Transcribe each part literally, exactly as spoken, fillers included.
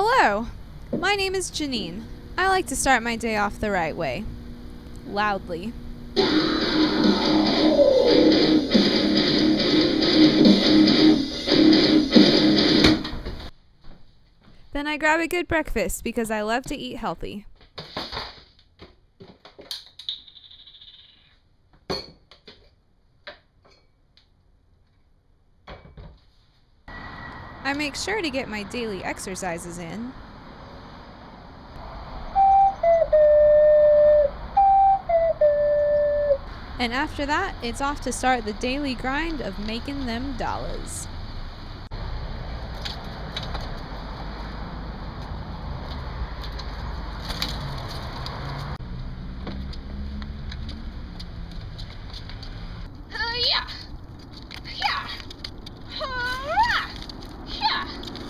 Hello, my name is Jeanine. I like to start my day off the right way. Loudly. Then I grab a good breakfast because I love to eat healthy. I make sure to get my daily exercises in. And after that, it's off to start the daily grind of making them dollars.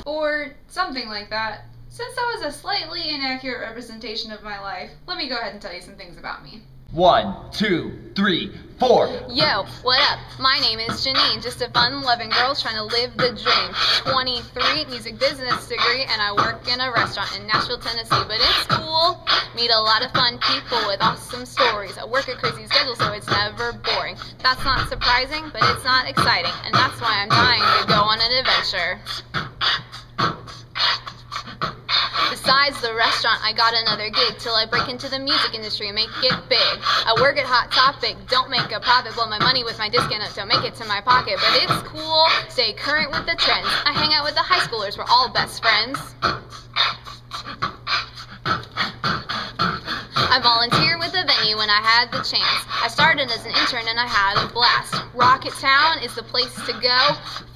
Or something like that. Since that was a slightly inaccurate representation of my life, let me go ahead and tell you some things about me. One, two, three, four. Yo, what up? My name is Jeanine, just a fun-loving girl trying to live the dream. twenty-three, music business degree, and I work in a restaurant in Nashville, Tennessee, but it's cool. Meet a lot of fun people with awesome stories. I work a crazy schedule, so it's never boring. That's not surprising, but it's not exciting, and that's why I'm dying to go on an adventure. Besides the restaurant, I got another gig till I break into the music industry and make it big. I work at Hot Topic, don't make a profit, blow my money with my discount up, don't make it to my pocket. But it's cool, stay current with the trends. I hang out with the high schoolers, we're all best friends. I volunteered with the venue when I had the chance. I started as an intern and I had a blast. Rocketown is the place to go.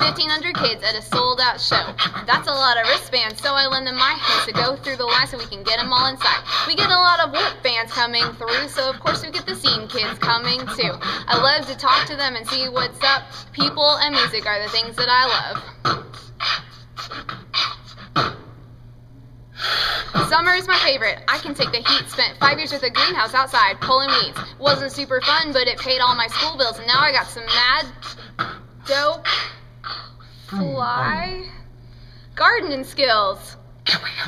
fifteen hundred kids at a sold-out show. That's a lot of wristbands, so I lend them my hands to go through the line so we can get them all inside. We get a lot of Warped bands coming through, so of course we get the scene kids coming too. I love to talk to them and see what's up. People and music are the things that I love. Summer is my favorite. I can take the heat. Spent five years with a greenhouse outside pulling weeds. Wasn't super fun, but it paid all my school bills, and now I got some mad dope fly gardening skills.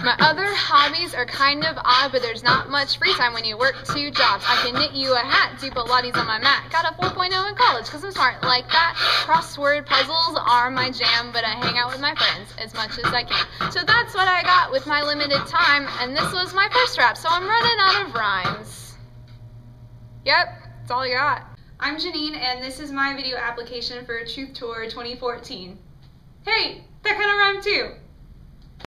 My other hobbies are kind of odd, but there's not much free time when you work two jobs. I can knit you a hat, do Pilates on my mat. Got a four point oh in college because I'm smart like that. Crossword puzzles are my jam, but I hang out with my friends as much as I can. So that's what I got with my limited time, and this was my first rap, so I'm running out of rhymes. Yep, that's all I got. I'm Jeanine, and this is my video application for Truth Tour twenty fourteen. Hey, that kind of rhymed too.